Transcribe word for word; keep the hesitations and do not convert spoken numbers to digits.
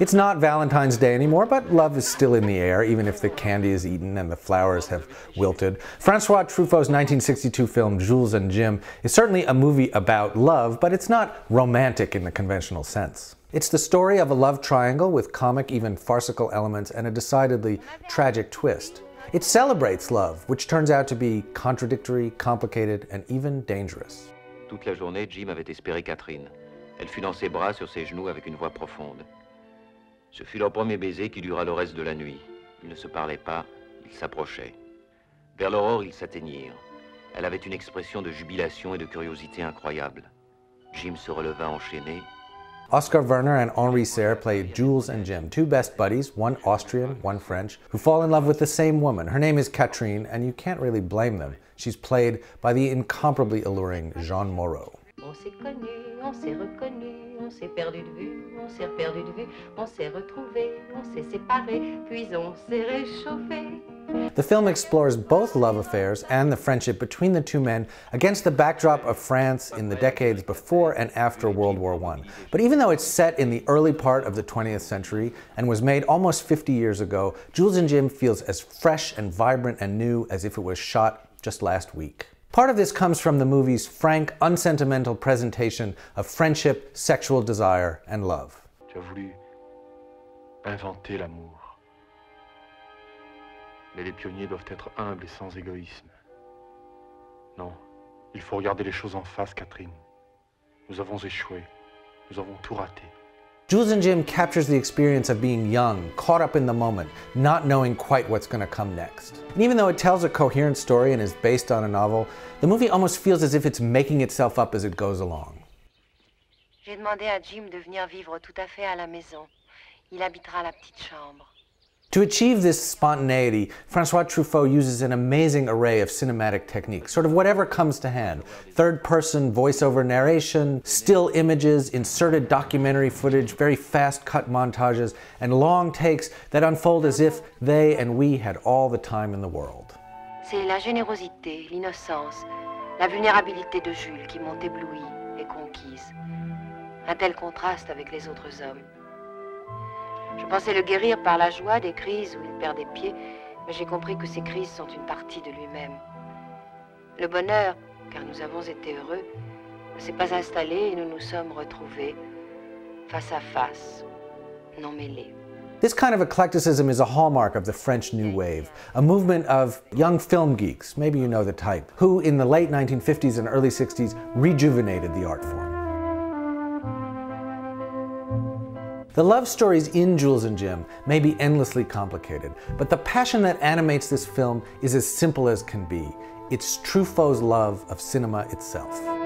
It's not Valentine's Day anymore, but love is still in the air, even if the candy is eaten and the flowers have wilted. François Truffaut's nineteen sixty-two film Jules and Jim is certainly a movie about love, but it's not romantic in the conventional sense. It's the story of a love triangle with comic, even farcical elements and a decidedly tragic twist. It celebrates love, which turns out to be contradictory, complicated, and even dangerous. Toute la journée, Jim avait espéré Catherine. Elle fut dans ses bras, sur ses genoux, avec une voix profonde. Ce fut leur premier baiser qui dura le reste de la nuit. Ils ne se parlaient pas, ils s'approchaient. Vers l'aurore, ils s'atteignirent. Elle avait une expression de jubilation et de curiosité incroyable. Jim se releva enchaîné. Oscar Werner and Henri Serre play Jules and Jim, two best buddies, one Austrian, one French, who fall in love with the same woman. Her name is Catherine, and you can't really blame them. She's played by the incomparably alluring Jean Moreau. On s'est connus, on s'est reconnus, on s'est perdu de vue, on s'est perdu de vue, on s'est retrouvés, on s'est séparés, puis on s'est réchauffés. The film explores both love affairs and the friendship between the two men against the backdrop of France in the decades before and after World War One. But even though it's set in the early part of the twentieth century and was made almost fifty years ago, Jules and Jim feels as fresh and vibrant and new as if it was shot just last week. Part of this comes from the movie's frank, unsentimental presentation of friendship, sexual desire, and love. J'ai voulu inventer l'amour. Mais les pionniers doivent être humbles et sans égoïsme. Non, il faut regarder les choses en face, Catherine. Nous avons échoué. Nous avons tout raté. Jules and Jim captures the experience of being young, caught up in the moment, not knowing quite what's going to come next. And even though it tells a coherent story and is based on a novel, the movie almost feels as if it's making itself up as it goes along. J'ai demandé à Jim de venir vivre tout à fait à la maison. Il habitera la petite chambre. To achieve this spontaneity, François Truffaut uses an amazing array of cinematic techniques, sort of whatever comes to hand. Third-person voiceover narration, still images, inserted documentary footage, very fast-cut montages, and long takes that unfold as if they and we had all the time in the world. C'est la générosité, l'innocence, la vulnérabilité de Jules qui m'ont ébloui et conquise. Un tel contraste avec les autres hommes. Je pensais le guérir par la joie des crises où il perd des pieds, mais j'ai compris que ces crises sont une partie de lui-même. Le bonheur, car nous avons été heureux, ne s'est pas installé et nous nous sommes retrouvés face à face, non mêlés. This kind of eclecticism is a hallmark of the French New Wave, a movement of young film geeks, maybe you know the type, who in the late nineteen fifties and early sixties rejuvenated the art form. The love stories in Jules and Jim may be endlessly complicated, but the passion that animates this film is as simple as can be. It's Truffaut's love of cinema itself.